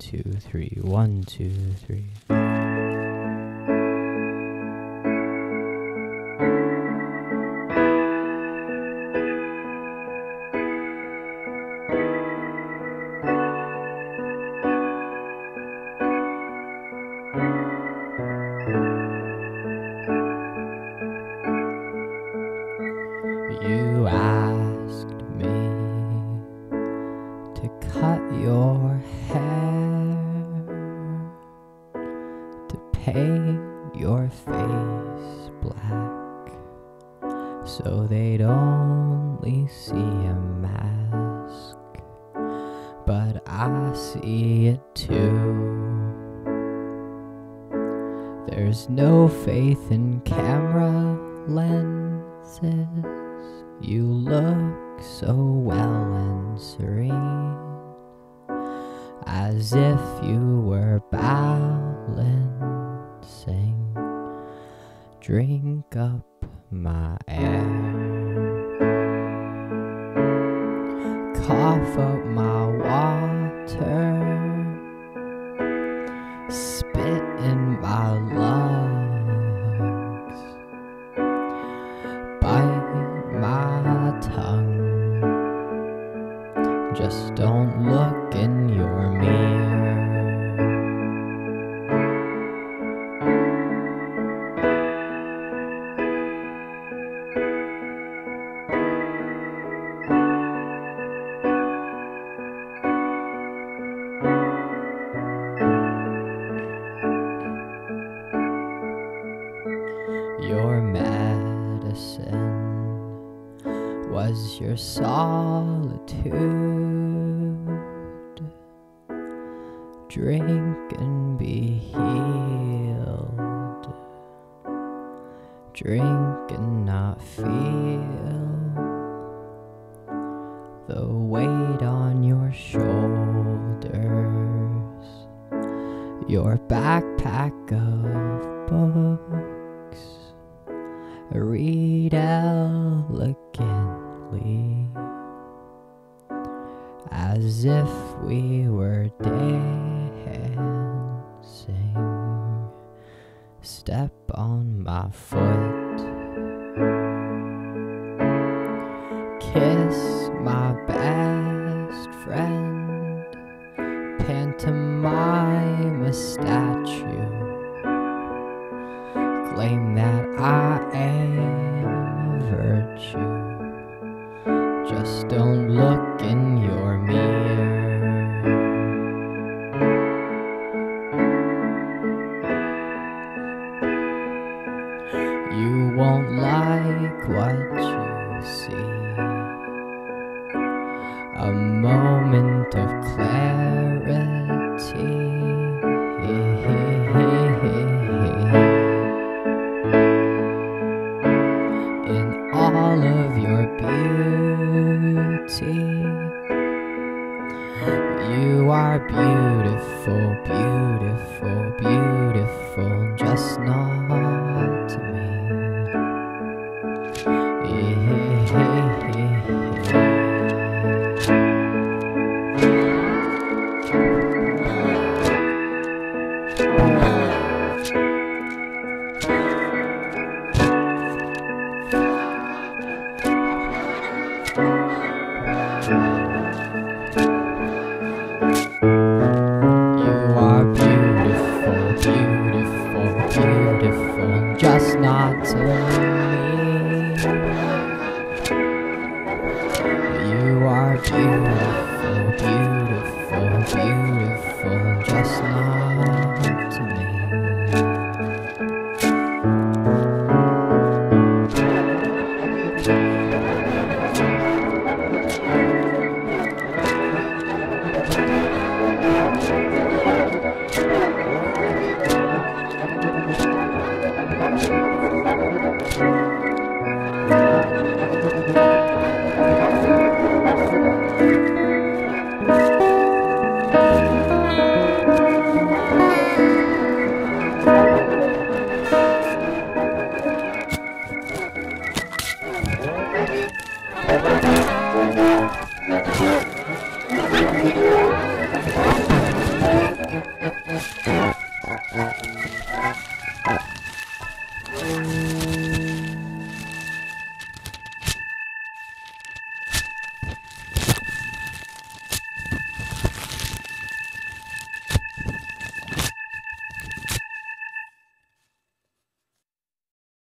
1, 2, 3, 1, 2, 3. You asked me to cut your hair, to paint your face black, so they'd only see a mask, but I see it too. There's no faith in camera lenses. You look so well and serene, as if you were balancing. Drink up my air, cough up my water, spit in my lungs, bite my tongue, just don't look in your mirror. Your medicine was your solitude. Drink and be healed, drink and not feel the weight on your shoulders. Your backpack of books, read elegant, as if we were dancing. Step on my foot, kiss my best friend, pantomime a statue, claim that I am a virtue. Just don't look in your mirror. You won't like what you see. A moment of clarity. In all of your beauty, you are beautiful, beautiful, beautiful, just not to me. You are beautiful, beautiful, beautiful, just not to me. You are beautiful, beautiful, beautiful, just not to me.